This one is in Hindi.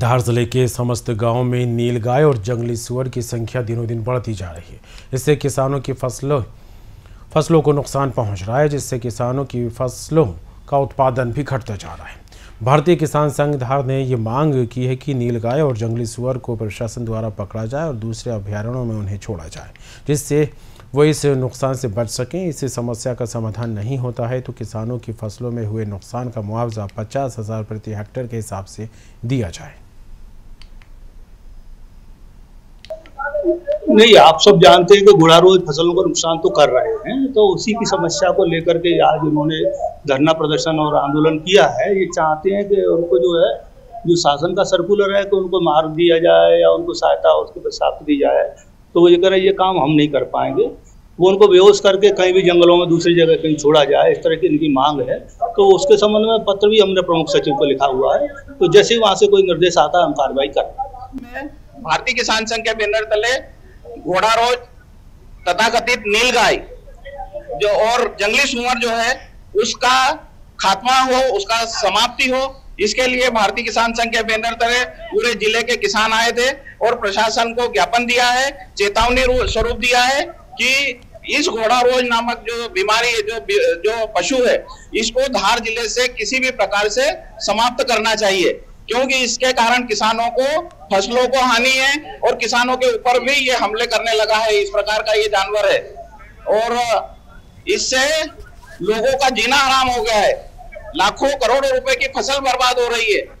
धार जिले के समस्त गांवों में नीलगाय और जंगली सुअर की संख्या दिनों दिन बढ़ती जा रही है। इससे किसानों की फसलों को नुकसान पहुंच रहा है, जिससे किसानों की फसलों का उत्पादन भी घटता जा रहा है। भारतीय किसान संघ धार ने ये मांग की है कि नीलगाय और जंगली सुअर को प्रशासन द्वारा पकड़ा जाए और दूसरे अभ्यारण्यों में उन्हें छोड़ा जाए, जिससे वो इस नुकसान से बच सकें। इस समस्या का समाधान नहीं होता है तो किसानों की फसलों में हुए नुकसान का मुआवजा 50,000 प्रति हेक्टेयर के हिसाब से दिया जाए। नहीं, आप सब जानते हैं कि गुड़ारोज फसलों को नुकसान तो कर रहे हैं, तो उसी की समस्या को लेकर के आज उन्होंने धरना प्रदर्शन और आंदोलन किया है। ये चाहते हैं कि उनको जो शासन का सर्कुलर है कि उनको मार्ग दिया जाए या उनको सहायता उसके प्रस्ताव दी जाए। तो वो ये कह रहे हैं ये काम हम नहीं कर पाएंगे, वो उनको बेहोश करके कहीं भी जंगलों में दूसरी जगह कहीं छोड़ा जाए, इस तरह की इनकी मांग है। तो उसके संबंध में पत्र भी हमने प्रमुख सचिव को लिखा हुआ है, तो जैसे ही वहाँ से कोई निर्देश आता है हम कार्रवाई करते हैं। भारतीय किसान संघ के बैनर तले घोड़ारोज तथाकथित नीलगाय जो और जंगली सुअर जो है उसका खात्मा हो, उसका समाप्ति हो, इसके लिए भारतीय किसान संघ के बैनर तले पूरे जिले के किसान आए थे और प्रशासन को ज्ञापन दिया है, चेतावनी स्वरूप दिया है कि इस घोड़ारोज नामक जो बीमारी है, जो पशु है, इसको धार जिले से किसी भी प्रकार से समाप्त करना चाहिए, क्योंकि इसके कारण किसानों को फसलों को हानि है और किसानों के ऊपर भी ये हमले करने लगा है। इस प्रकार का ये जानवर है और इससे लोगों का जीना हराम हो गया है, लाखों करोड़ों रुपए की फसल बर्बाद हो रही है।